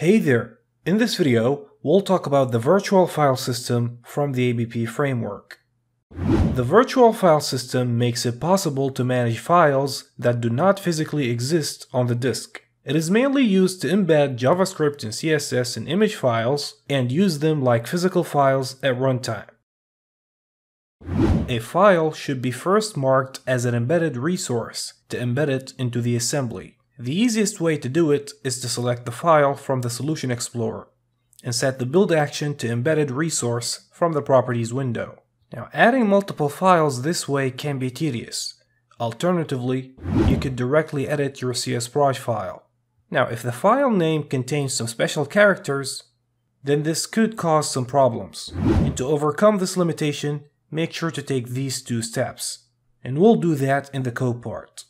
Hey there! In this video, we'll talk about the virtual file system from the ABP framework. The virtual file system makes it possible to manage files that do not physically exist on the disk. It is mainly used to embed JavaScript and CSS in image files and use them like physical files at runtime. A file should be first marked as an embedded resource to embed it into the assembly. The easiest way to do it is to select the file from the Solution Explorer and set the build action to embedded resource from the Properties window. Now, adding multiple files this way can be tedious. Alternatively, you could directly edit your csproj file. Now, if the file name contains some special characters, then this could cause some problems. And to overcome this limitation, make sure to take these two steps. And we'll do that in the code part.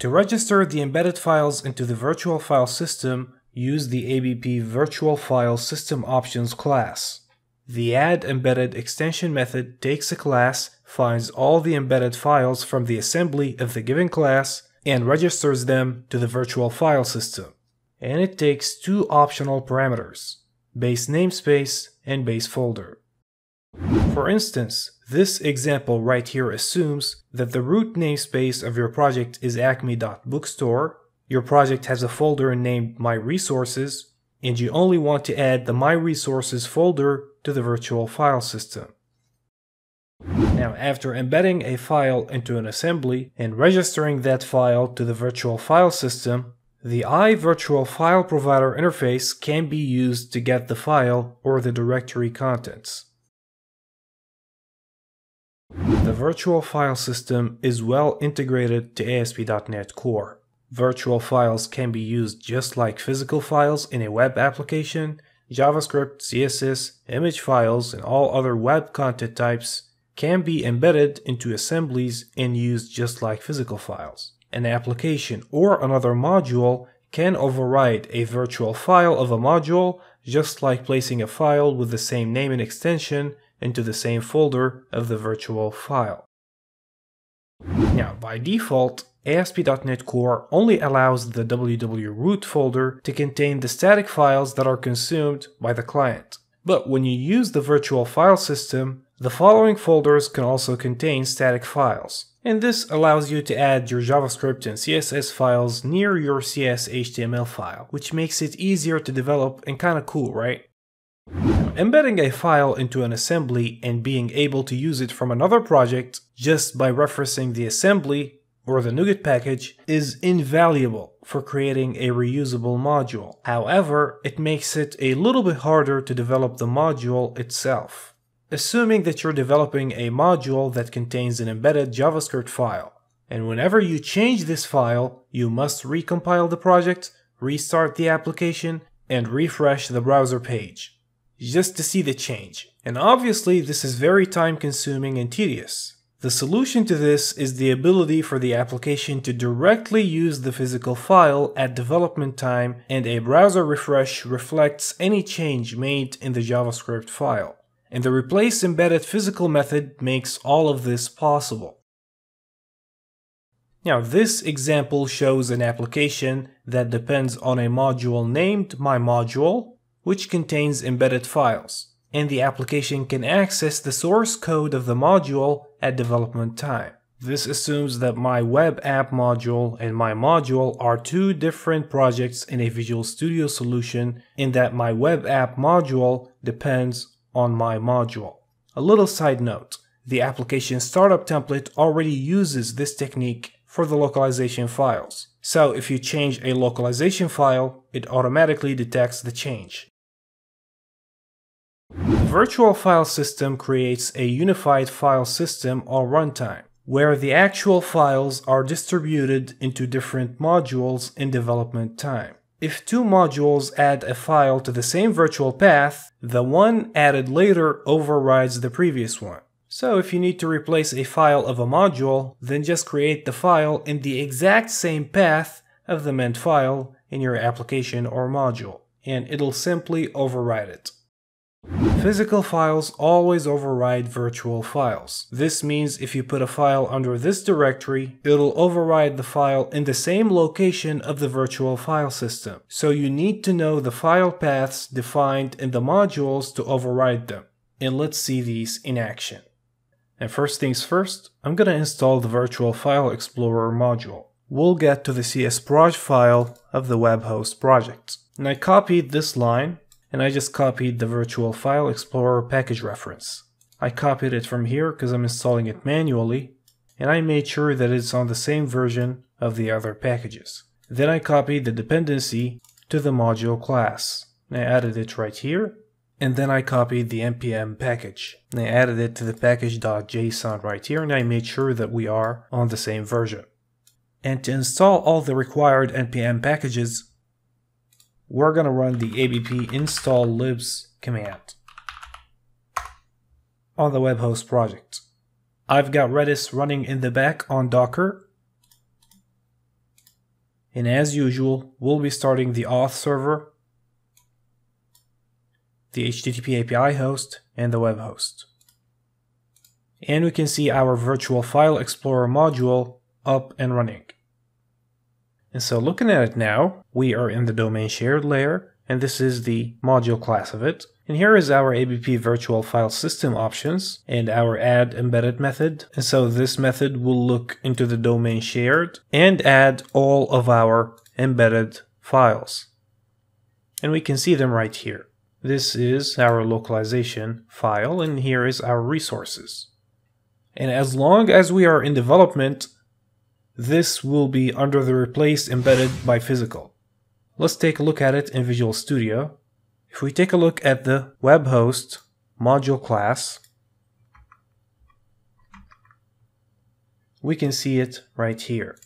To register the embedded files into the virtual file system, use the ABP Virtual File System Options class. The AddEmbeddedExtension method takes a class, finds all the embedded files from the assembly of the given class, and registers them to the virtual file system. And it takes two optional parameters, base namespace and base folder. For instance, this example right here assumes that the root namespace of your project is Acme.Bookstore, your project has a folder named MyResources, and you only want to add the MyResources folder to the virtual file system. Now, after embedding a file into an assembly and registering that file to the virtual file system, the IVirtualFileProvider interface can be used to get the file or the directory contents. The virtual file system is well integrated to ASP.NET Core. Virtual files can be used just like physical files in a web application. JavaScript, CSS, image files, and all other web content types can be embedded into assemblies and used just like physical files. An application or another module can override a virtual file of a module, just like placing a file with the same name and extension into the same folder of the virtual file. Now, by default, ASP.NET Core only allows the wwwroot folder to contain the static files that are consumed by the client. But when you use the virtual file system, the following folders can also contain static files. And this allows you to add your JavaScript and CSS files near your CSHTML file, which makes it easier to develop and kinda cool, right? Now, embedding a file into an assembly and being able to use it from another project just by referencing the assembly or the NuGet package is invaluable for creating a reusable module. However, it makes it a little bit harder to develop the module itself. Assuming that you're developing a module that contains an embedded JavaScript file, and whenever you change this file, you must recompile the project, restart the application, and refresh the browser page, just to see the change. And obviously, this is very time-consuming and tedious. The solution to this is the ability for the application to directly use the physical file at development time, and a browser refresh reflects any change made in the JavaScript file. And the ReplaceEmbeddedPhysical method makes all of this possible. Now, this example shows an application that depends on a module named MyModule, which contains embedded files, and the application can access the source code of the module at development time. This assumes that my web app module and my module are two different projects in a Visual Studio solution, and that my web app module depends on my module. A little side note, the application startup template already uses this technique for the localization files. So if you change a localization file, it automatically detects the change. The virtual file system creates a unified file system or runtime, where the actual files are distributed into different modules in development time. If two modules add a file to the same virtual path, the one added later overrides the previous one. So if you need to replace a file of a module, then just create the file in the exact same path of the meant file in your application or module, and it'll simply override it. Physical files always override virtual files. This means if you put a file under this directory, it'll override the file in the same location of the virtual file system. So you need to know the file paths defined in the modules to override them. And let's see these in action. And first things first, I'm going to install the Virtual File Explorer module. We'll get to the csproj file of the web host project. And I copied this line. And I just copied the Virtual File Explorer package reference. I copied it from here because I'm installing it manually, and I made sure that it's on the same version of the other packages. Then I copied the dependency to the module class. I added it right here, and then I copied the npm package. I added it to the package.json right here, and I made sure that we are on the same version. And to install all the required npm packages, we're going to run the ABP install libs command on the web host project. I've got Redis running in the back on Docker. And as usual, we'll be starting the auth server, the HTTP API host, and the web host. And we can see our Virtual File Explorer module up and running. And so looking at it now, we are in the domain shared layer, and this is the module class of it. And here is our ABP Virtual File System Options and our AddEmbedded method. And so this method will look into the domain shared and add all of our embedded files. And we can see them right here. This is our localization file, and here is our resources. And as long as we are in development, this will be under the Replace Embedded by Physical. Let's take a look at it in Visual Studio. If we take a look at the web host module class, we can see it right here.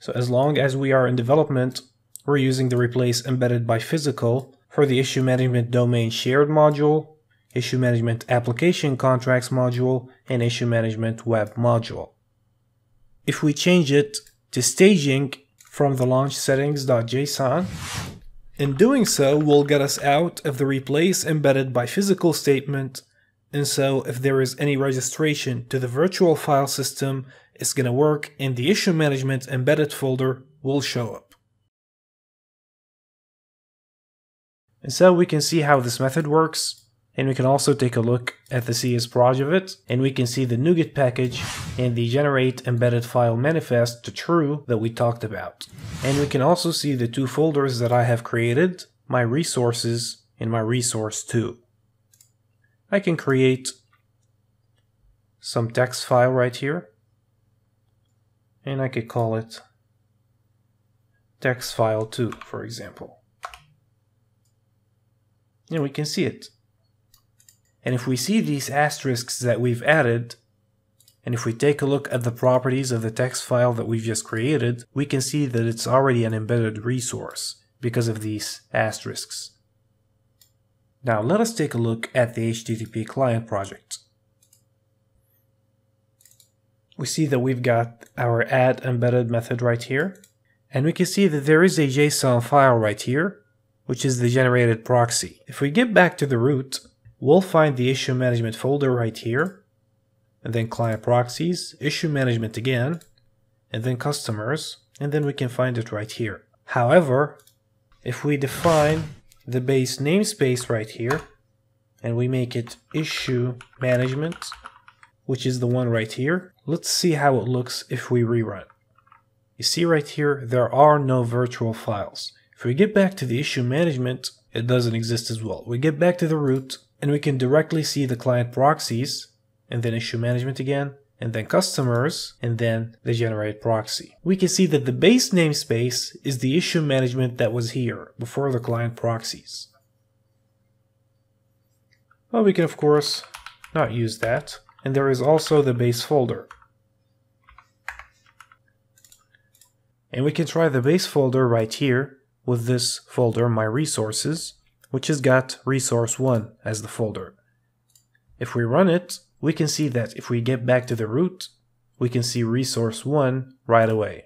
So as long as we are in development, we're using the Replace Embedded by Physical for the Issue Management Domain Shared module, Issue Management Application Contracts module, and Issue Management Web module. If we change it to staging from the launch settings.json, in doing so will get us out of the Replace Embedded by Physical statement, and so if there is any registration to the virtual file system, it's going to work and the Issue Management Embedded folder will show up. And so we can see how this method works, and we can also take a look at the csproj of it, and we can see the NuGet package and the generate embedded file manifest to true that we talked about. And we can also see the two folders that I have created, my resources and my resource2. I can create some text file right here, and I could call it text file2, for example. And we can see it. And if we see these asterisks that we've added, and if we take a look at the properties of the text file that we've just created, we can see that it's already an embedded resource because of these asterisks. Now let us take a look at the HTTP client project. We see that we've got our AddEmbedded method right here, and we can see that there is a JSON file right here, which is the generated proxy. If we get back to the root, we'll find the issue management folder right here, and then client proxies, issue management again, and then customers, and then we can find it right here. However, if we define the base namespace right here, and we make it issue management, which is the one right here, let's see how it looks if we rerun. You see right here, there are no virtual files. If we get back to the issue management, it doesn't exist as well. We get back to the root, and we can directly see the client proxies, and then issue management again, and then customers, and then the generate proxy. We can see that the base namespace is the issue management that was here before the client proxies. Well, we can of course not use that, and there is also the base folder. And we can try the base folder right here with this folder, my resources, which has got resource1 as the folder. If we run it, we can see that if we get back to the root, we can see resource1 right away,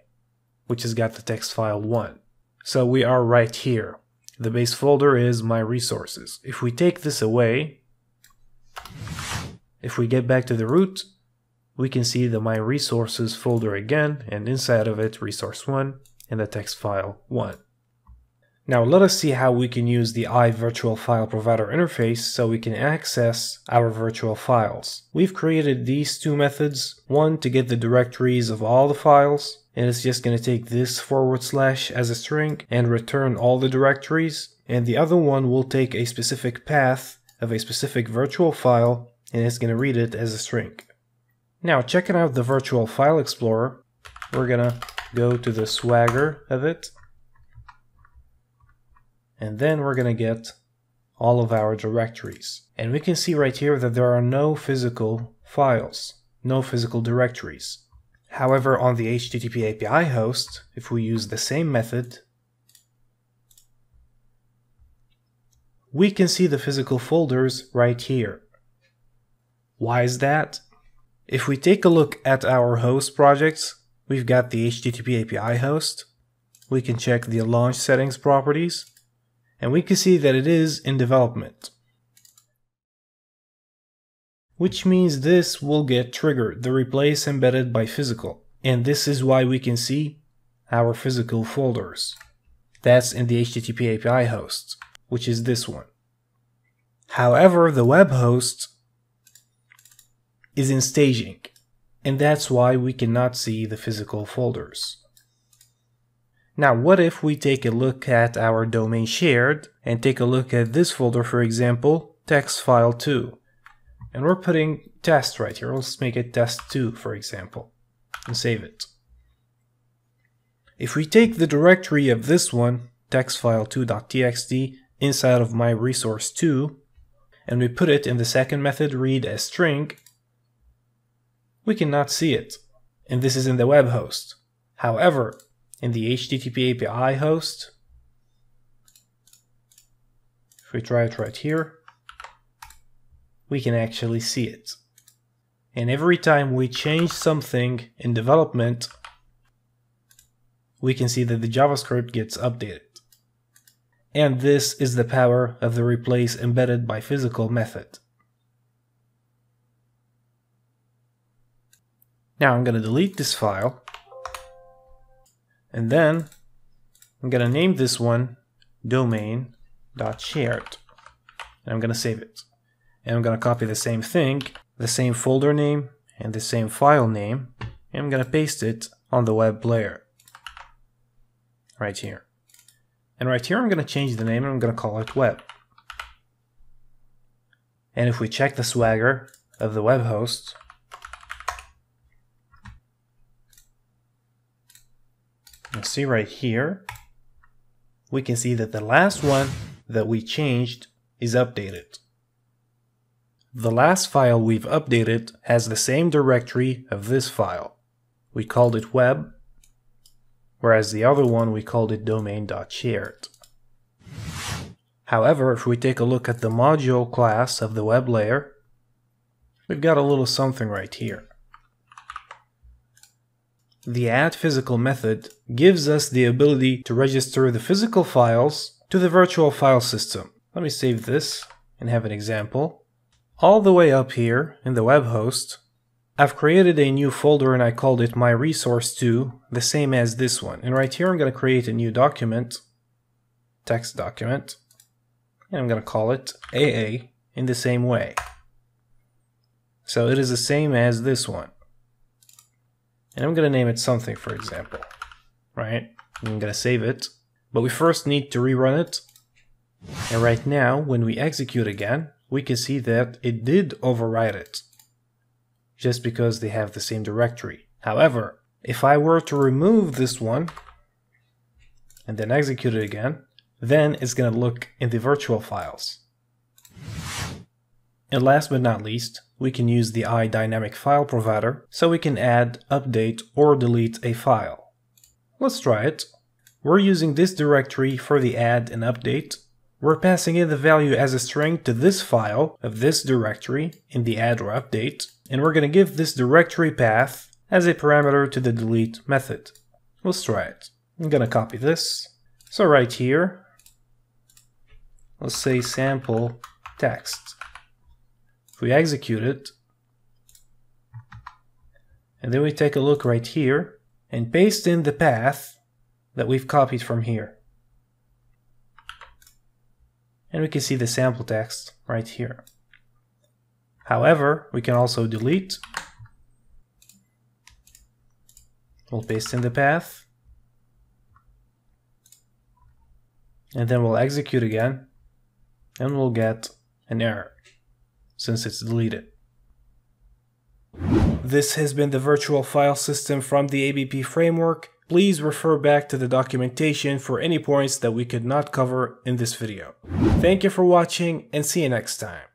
which has got the text file 1. So we are right here. The base folder is my resources. If we take this away, If we get back to the root, we can see the MyResources folder again, and inside of it resource1 and the text file 1. Now let us see how we can use the IVirtualFileProvider interface so we can access our virtual files. We've created these two methods, one to get the directories of all the files, and it's just going to take this / as a string and return all the directories, and the other one will take a specific path of a specific virtual file and it's going to read it as a string. Now checking out the Virtual File Explorer, we're going to go to the Swagger of it, and then we're going to get all of our directories. And we can see right here that there are no physical files, no physical directories. However, on the HTTP API host, if we use the same method, we can see the physical folders right here. Why is that? If we take a look at our host projects, we've got the HTTP API host. We can check the launch settings properties, and we can see that it is in development, which means this will get triggered, the replace embedded by physical. And this is why we can see our physical folders. That's in the HTTP API host, which is this one. However, the web host is in staging, and that's why we cannot see the physical folders. Now, what if we take a look at our domain shared and take a look at this folder, for example, text file 2, and we're putting test right here. Let's make it test 2, for example, and save it. If we take the directory of this one, text file 2.txt, inside of MyResource2, and we put it in the second method, read as string, we cannot see it. And this is in the web host. However, in the HTTP API host, if we try it right here, we can actually see it. And every time we change something in development, we can see that the JavaScript gets updated. And this is the power of the replace embedded by physical method. Now I'm going to delete this file, and then I'm going to name this one domain.shared, and I'm going to save it. And I'm going to copy the same thing, the same folder name and the same file name, and I'm going to paste it on the web player right here. And right here I'm going to change the name and I'm going to call it web. And if we check the Swagger of the web host, and see right here, we can see that the last one that we changed is updated. The last file we've updated has the same directory of this file. We called it web, whereas the other one we called it domain.shared. However, if we take a look at the module class of the web layer, we've got a little something right here. The addPhysical method gives us the ability to register the physical files to the virtual file system. Let me save this and have an example. All the way up here in the web host, I've created a new folder and I called it MyResource2, the same as this one. And right here I'm going to create a new document, text document, and I'm going to call it AA in the same way. So it is the same as this one. And I'm going to name it something, for example, right? I'm going to save it, but we first need to rerun it. And right now, when we execute again, we can see that it did override it just because they have the same directory. However, if I were to remove this one and then execute it again, then it's going to look in the virtual files. And last but not least, we can use the IDynamicFileProvider so we can add, update, or delete a file. Let's try it. We're using this directory for the add and update. We're passing in the value as a string to this file of this directory in the add or update, and we're going to give this directory path as a parameter to the delete method. Let's try it. I'm going to copy this. So right here, let's say sample text. If we execute it, And then we take a look right here and paste in the path that we've copied from here. And we can see the sample text right here. However, we can also delete. We'll paste in the path. And then we'll execute again. And we'll get an error since it's deleted. This has been the virtual file system from the ABP framework. Please refer back to the documentation for any points that we could not cover in this video. Thank you for watching and see you next time.